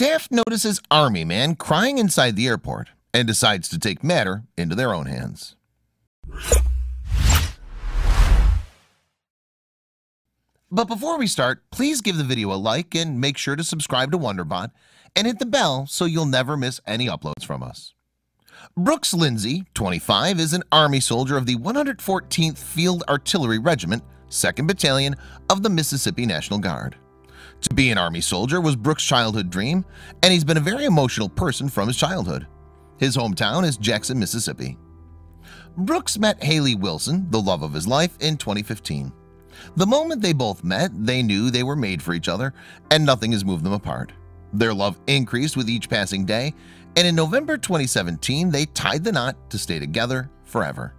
Staff notices Army man crying inside the airport and decides to take matter into their own hands. But before we start, please give the video a like and make sure to subscribe to Wonderbot and hit the bell so you'll never miss any uploads from us. Brooks Lindsay, 25, is an Army soldier of the 114th Field Artillery Regiment, 2nd Battalion of the Mississippi National Guard. To be an Army soldier was Brooks' childhood dream, and he's been a very emotional person from his childhood. His hometown is Jackson, Mississippi. Brooks met Haley Wilson, the love of his life, in 2015. The moment they both met, they knew they were made for each other, and nothing has moved them apart. Their love increased with each passing day, and in November 2017, they tied the knot to stay together forever.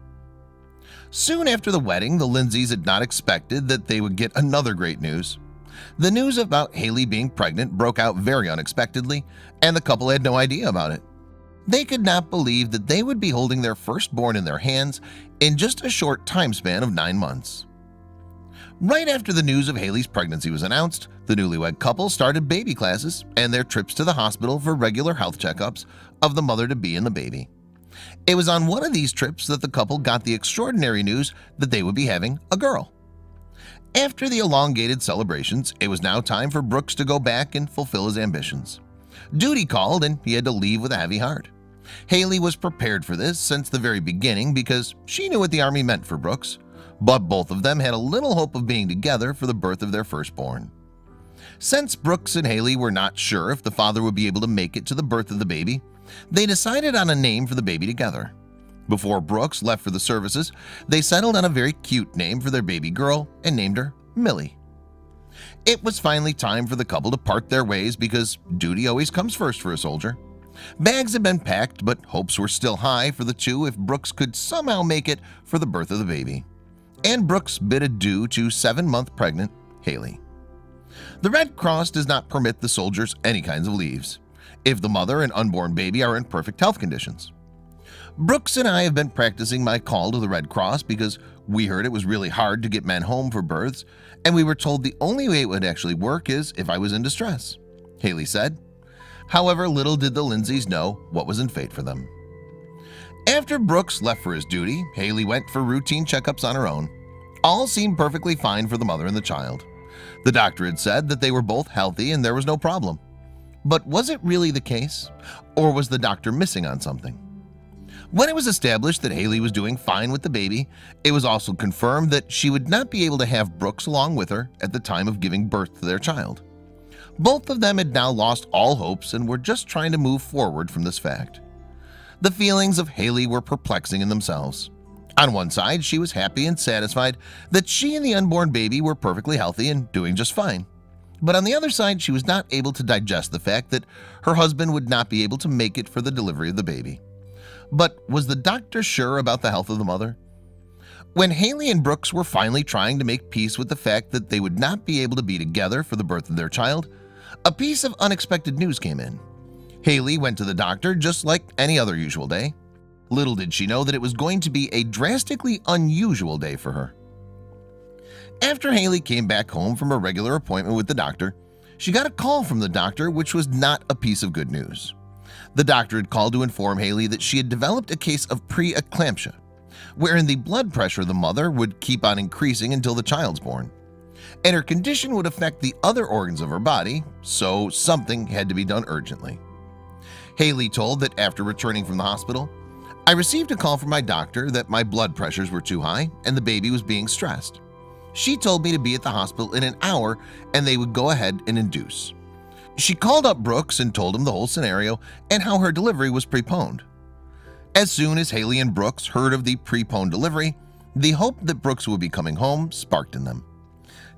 Soon after the wedding, the Lindsays had not expected that they would get another great news. The news about Haley being pregnant broke out very unexpectedly, and the couple had no idea about it. They could not believe that they would be holding their firstborn in their hands in just a short time span of 9 months. Right after the news of Haley's pregnancy was announced, the newlywed couple started baby classes and their trips to the hospital for regular health checkups of the mother-to-be and the baby. It was on one of these trips that the couple got the extraordinary news that they would be having a girl. After the elongated celebrations, it was now time for Brooks to go back and fulfill his ambitions. Duty called and he had to leave with a heavy heart. Haley was prepared for this since the very beginning because she knew what the Army meant for Brooks. But both of them had a little hope of being together for the birth of their firstborn. Since Brooks and Haley were not sure if the father would be able to make it to the birth of the baby, they decided on a name for the baby together. Before Brooks left for the services, they settled on a very cute name for their baby girl and named her Millie. It was finally time for the couple to part their ways because duty always comes first for a soldier. Bags had been packed, but hopes were still high for the two if Brooks could somehow make it for the birth of the baby. And Brooks bid adieu to 7-month pregnant Haley. The Red Cross does not permit the soldiers any kinds of leaves if the mother and unborn baby are in perfect health conditions. Brooks and I have been practicing my call to the Red Cross because we heard it was really hard to get men home for births, and we were told the only way it would actually work is if I was in distress, Haley said. However, little did the Lindsays know what was in fate for them. After Brooks left for his duty, Haley went for routine checkups on her own. All seemed perfectly fine for the mother and the child. The doctor had said that they were both healthy and there was no problem. But was it really the case? Or was the doctor missing on something? When it was established that Haley was doing fine with the baby, it was also confirmed that she would not be able to have Brooks along with her at the time of giving birth to their child. Both of them had now lost all hopes and were just trying to move forward from this fact. The feelings of Haley were perplexing in themselves. On one side, she was happy and satisfied that she and the unborn baby were perfectly healthy and doing just fine. But on the other side, she was not able to digest the fact that her husband would not be able to make it for the delivery of the baby. But was the doctor sure about the health of the mother? When Haley and Brooks were finally trying to make peace with the fact that they would not be able to be together for the birth of their child, a piece of unexpected news came in. Haley went to the doctor just like any other usual day. Little did she know that it was going to be a drastically unusual day for her. After Haley came back home from her regular appointment with the doctor, she got a call from the doctor, which was not a piece of good news. The doctor had called to inform Haley that she had developed a case of preeclampsia, wherein the blood pressure of the mother would keep on increasing until the child's born. And her condition would affect the other organs of her body, so something had to be done urgently. Haley told that after returning from the hospital, I received a call from my doctor that my blood pressures were too high and the baby was being stressed. She told me to be at the hospital in an hour and they would go ahead and induce. She called up Brooks and told him the whole scenario and how her delivery was preponed. As soon as Haley and Brooks heard of the preponed delivery, the hope that Brooks would be coming home sparked in them.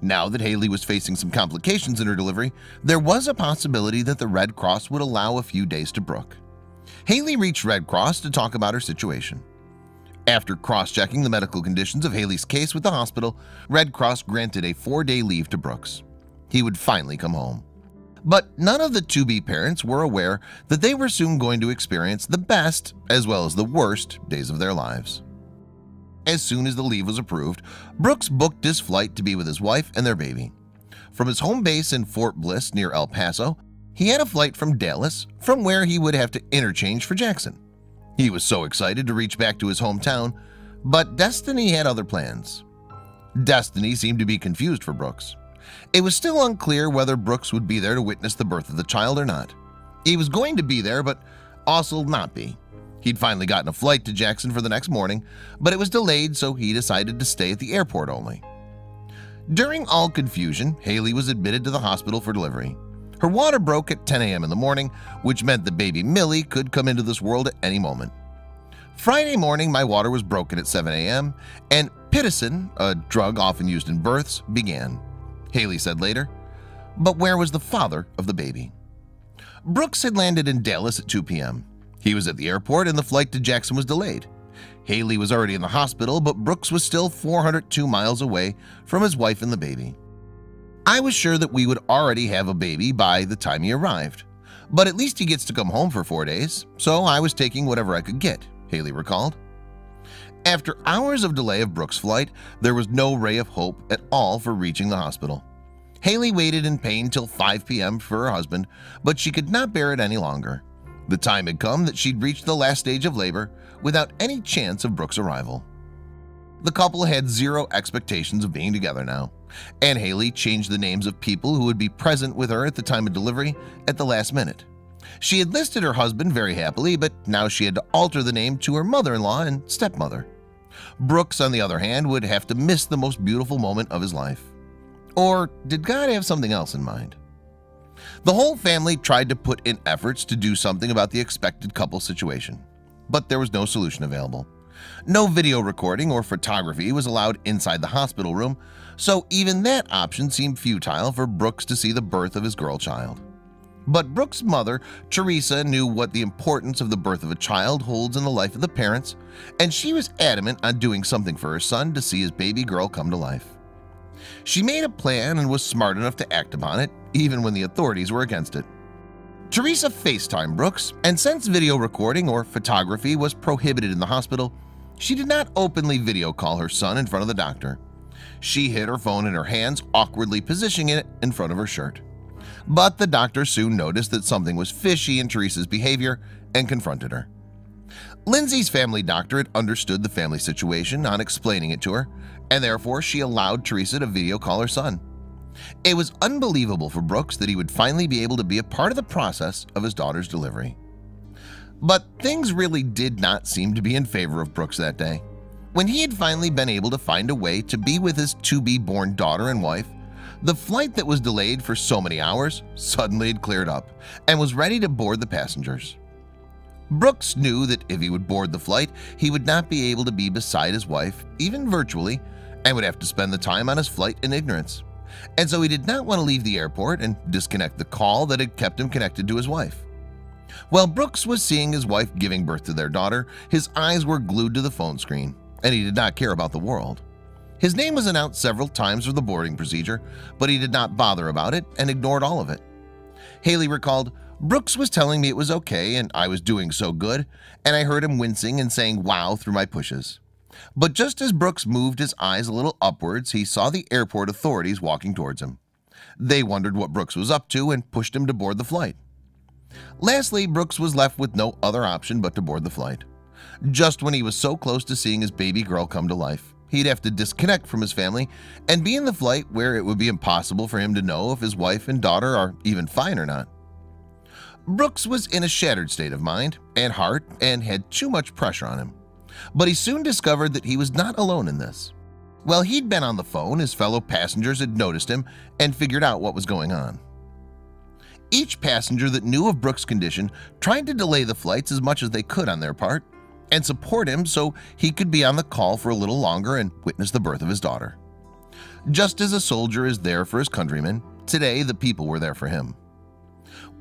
Now that Haley was facing some complications in her delivery, there was a possibility that the Red Cross would allow a few days to Brooks. Haley reached Red Cross to talk about her situation. After cross-checking the medical conditions of Haley's case with the hospital, Red Cross granted a 4-day leave to Brooks. He would finally come home. But none of the to-be parents were aware that they were soon going to experience the best as well as the worst days of their lives. As soon as the leave was approved, Brooks booked his flight to be with his wife and their baby. From his home base in Fort Bliss near El Paso, He had a flight from Dallas, from where he would have to interchange for Jackson. He was so excited to reach back to his hometown, but destiny had other plans. Destiny seemed to be confused for Brooks. It was still unclear whether Brooks would be there to witness the birth of the child or not. He was going to be there, but also not be. He'd finally gotten a flight to Jackson for the next morning, but it was delayed, so he decided to stay at the airport only. During all confusion, Haley was admitted to the hospital for delivery. Her water broke at 10 a.m. in the morning, which meant that baby Millie could come into this world at any moment. Friday morning, my water was broken at 7 a.m., and Pitocin, a drug often used in births, began. Haley said later, "But where was the father of the baby?" Brooks had landed in Dallas at 2 p.m. He was at the airport and the flight to Jackson was delayed. Haley was already in the hospital, but Brooks was still 402 miles away from his wife and the baby. I was sure that we would already have a baby by the time he arrived, but at least he gets to come home for 4 days, so I was taking whatever I could get, Haley recalled. After hours of delay of Brooks' flight, there was no ray of hope at all for reaching the hospital. Haley waited in pain till 5 p.m. for her husband, but she could not bear it any longer. The time had come that she'd reached the last stage of labor without any chance of Brooks' arrival. The couple had zero expectations of being together now, and Haley changed the names of people who would be present with her at the time of delivery at the last minute. She had listed her husband very happily, but now she had to alter the name to her mother-in-law and stepmother. Brooks, on the other hand, would have to miss the most beautiful moment of his life. Or did God have something else in mind? The whole family tried to put in efforts to do something about the expected couple situation, but there was no solution available. No video recording or photography was allowed inside the hospital room, so even that option seemed futile for Brooks to see the birth of his girl child. But Brooks' mother, Teresa, knew what the importance of the birth of a child holds in the life of the parents, and she was adamant on doing something for her son to see his baby girl come to life. She made a plan and was smart enough to act upon it, even when the authorities were against it. Teresa FaceTimed Brooks, and since video recording or photography was prohibited in the hospital, she did not openly video call her son in front of the doctor. She hid her phone in her hands, awkwardly positioning it in front of her shirt. But the doctor soon noticed that something was fishy in Teresa's behavior and confronted her. Lindsay's family doctor had understood the family situation on explaining it to her, and therefore she allowed Teresa to video call her son. It was unbelievable for Brooks that he would finally be able to be a part of the process of his daughter's delivery. But things really did not seem to be in favor of Brooks that day. When he had finally been able to find a way to be with his to-be-born daughter and wife, the flight that was delayed for so many hours suddenly had cleared up and was ready to board the passengers. Brooks knew that if he would board the flight, he would not be able to be beside his wife, even virtually, and would have to spend the time on his flight in ignorance. And so he did not want to leave the airport and disconnect the call that had kept him connected to his wife. While Brooks was seeing his wife giving birth to their daughter, his eyes were glued to the phone screen, and he did not care about the world. His name was announced several times for the boarding procedure, but he did not bother about it and ignored all of it. Haley recalled, "Brooks was telling me it was okay and I was doing so good, and I heard him wincing and saying wow through my pushes. But just as Brooks moved his eyes a little upwards, he saw the airport authorities walking towards him. They wondered what Brooks was up to and pushed him to board the flight." Lastly, Brooks was left with no other option but to board the flight. Just when he was so close to seeing his baby girl come to life, he'd have to disconnect from his family and be in the flight where it would be impossible for him to know if his wife and daughter are even fine or not. Brooks was in a shattered state of mind and heart and had too much pressure on him. But he soon discovered that he was not alone in this. While he'd been on the phone, his fellow passengers had noticed him and figured out what was going on. Each passenger that knew of Brooks' condition tried to delay the flights as much as they could on their part and support him so he could be on the call for a little longer and witness the birth of his daughter. Just as a soldier is there for his countrymen, today the people were there for him.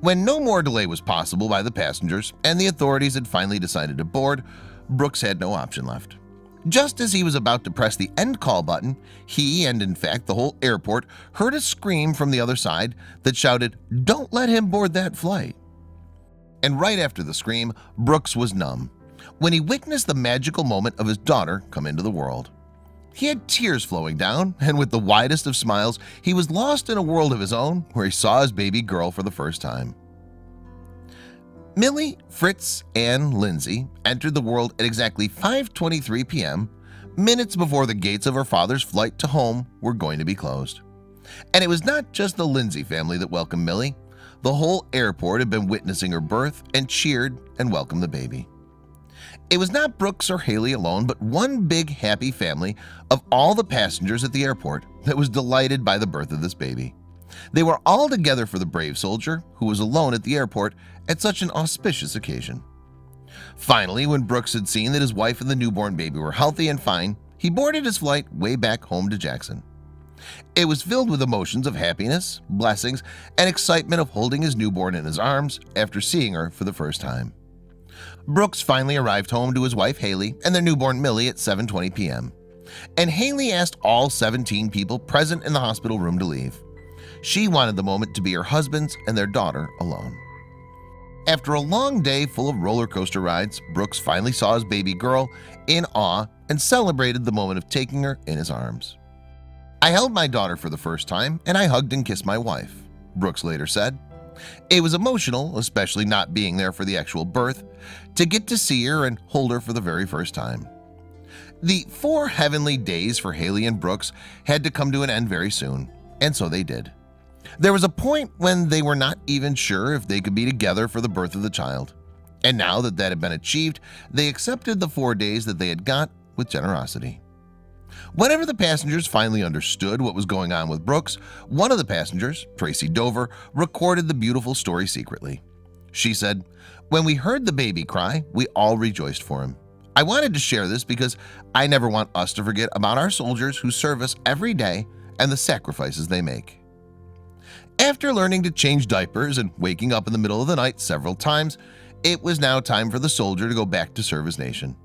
When no more delay was possible by the passengers and the authorities had finally decided to board, Brooks had no option left. Just as he was about to press the end call button, he and in fact the whole airport heard a scream from the other side that shouted, "Don't let him board that flight." And right after the scream, Brooks was numb when he witnessed the magical moment of his daughter come into the world. He had tears flowing down, and with the widest of smiles, he was lost in a world of his own where he saw his baby girl for the first time. Millie, Fritz, and Lindsay entered the world at exactly 5:23 p.m., minutes before the gates of her father's flight to home were going to be closed. And it was not just the Lindsay family that welcomed Millie. The whole airport had been witnessing her birth and cheered and welcomed the baby. It was not Brooks or Haley alone, but one big happy family of all the passengers at the airport that was delighted by the birth of this baby. They were all together for the brave soldier who was alone at the airport at such an auspicious occasion. Finally, when Brooks had seen that his wife and the newborn baby were healthy and fine, he boarded his flight way back home to Jackson. It was filled with emotions of happiness, blessings, and excitement of holding his newborn in his arms after seeing her for the first time. Brooks finally arrived home to his wife Haley and their newborn Millie at 7:20 p.m. and Haley asked all 17 people present in the hospital room to leave. She wanted the moment to be her husband's and their daughter alone. After a long day full of roller coaster rides, Brooks finally saw his baby girl in awe and celebrated the moment of taking her in his arms. "I held my daughter for the first time and I hugged and kissed my wife," Brooks later said. "It was emotional, especially not being there for the actual birth, to get to see her and hold her for the very first time." The 4 heavenly days for Haley and Brooks had to come to an end very soon, and so they did. There was a point when they were not even sure if they could be together for the birth of the child, and now that that had been achieved, they accepted the 4 days that they had got with generosity. Whenever the passengers finally understood what was going on with Brooks, one of the passengers, Tracy Dover, recorded the beautiful story secretly. She said, "When we heard the baby cry, we all rejoiced for him. I wanted to share this because I never want us to forget about our soldiers who serve us every day and the sacrifices they make." After learning to change diapers and waking up in the middle of the night several times, it was now time for the soldier to go back to serve his nation.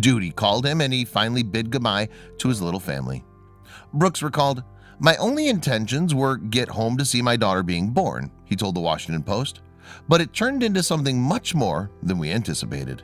Duty called him, and he finally bid goodbye to his little family. Brooks recalled, "My only intentions were get home to see my daughter being born," he told the Washington Post, "but it turned into something much more than we anticipated."